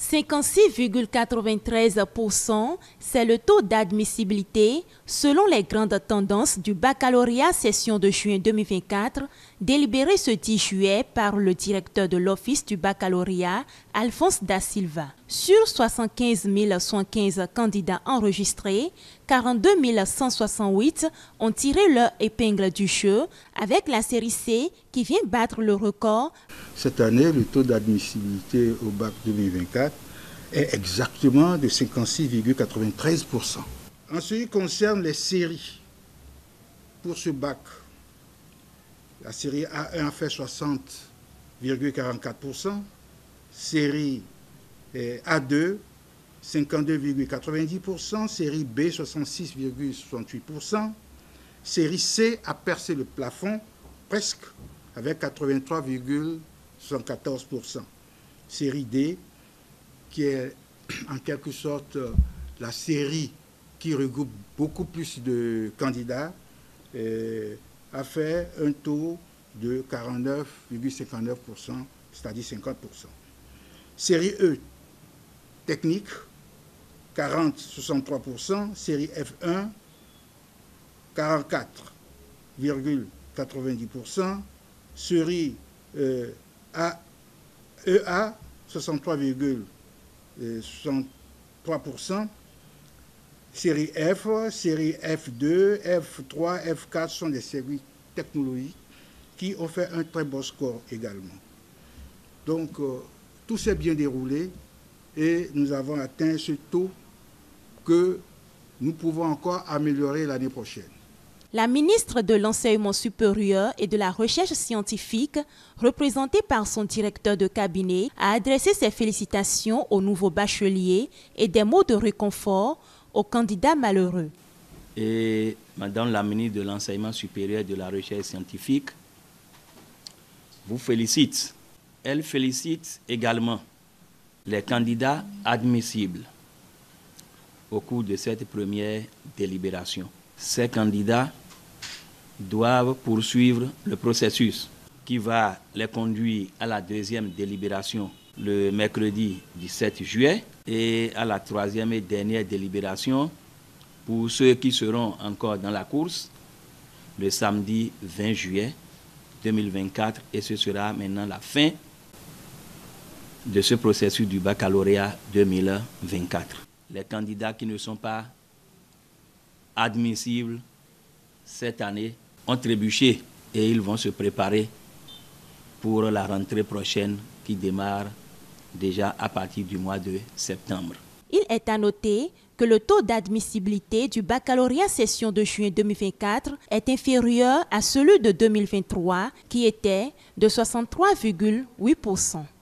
56,93%, c'est le taux d'admissibilité selon les grandes tendances du baccalauréat session de juin 2024, délibérée ce 10 juillet par le directeur de l'Office du baccalauréat, Alphonse Da Silva. Sur 75 115 candidats enregistrés, 42 168 ont tiré leur épingle du jeu avec la série C qui vient battre le record. Cette année, le taux d'admissibilité au bac 2024 est exactement de 56,93%. En ce qui concerne les séries, pour ce bac, la série A1 fait 60,44%, série A2, 52,90%, série B, 66,68%, série C a percé le plafond presque avec 83,74%, série D, qui est en quelque sorte la série qui regroupe beaucoup plus de candidats, a fait un taux de 49,59%, c'est-à-dire 50%. Série E, technique, 40,63%, série F1, 44,90%, série EA, 63,63%, série F, série F2, F3, F4 sont des séries technologiques qui ont fait un très bon score également. Donc, tout s'est bien déroulé et nous avons atteint ce taux que nous pouvons encore améliorer l'année prochaine. La ministre de l'Enseignement supérieur et de la Recherche scientifique, représentée par son directeur de cabinet, a adressé ses félicitations aux nouveaux bacheliers et des mots de réconfort aux candidats malheureux. Et Madame la ministre de l'Enseignement supérieur et de la Recherche scientifique vous félicite. Elle félicite également les candidats admissibles au cours de cette première délibération. Ces candidats doivent poursuivre le processus qui va les conduire à la deuxième délibération le mercredi 17 juillet et à la troisième et dernière délibération pour ceux qui seront encore dans la course le samedi 20 juillet 2024 et ce sera maintenant la fin de ce processus du baccalauréat 2024. Les candidats qui ne sont pas admissibles cette année ont trébuché et ils vont se préparer pour la rentrée prochaine qui démarre déjà à partir du mois de septembre. Il est à noter que le taux d'admissibilité du baccalauréat session de juin 2024 est inférieur à celui de 2023 qui était de 63,8%.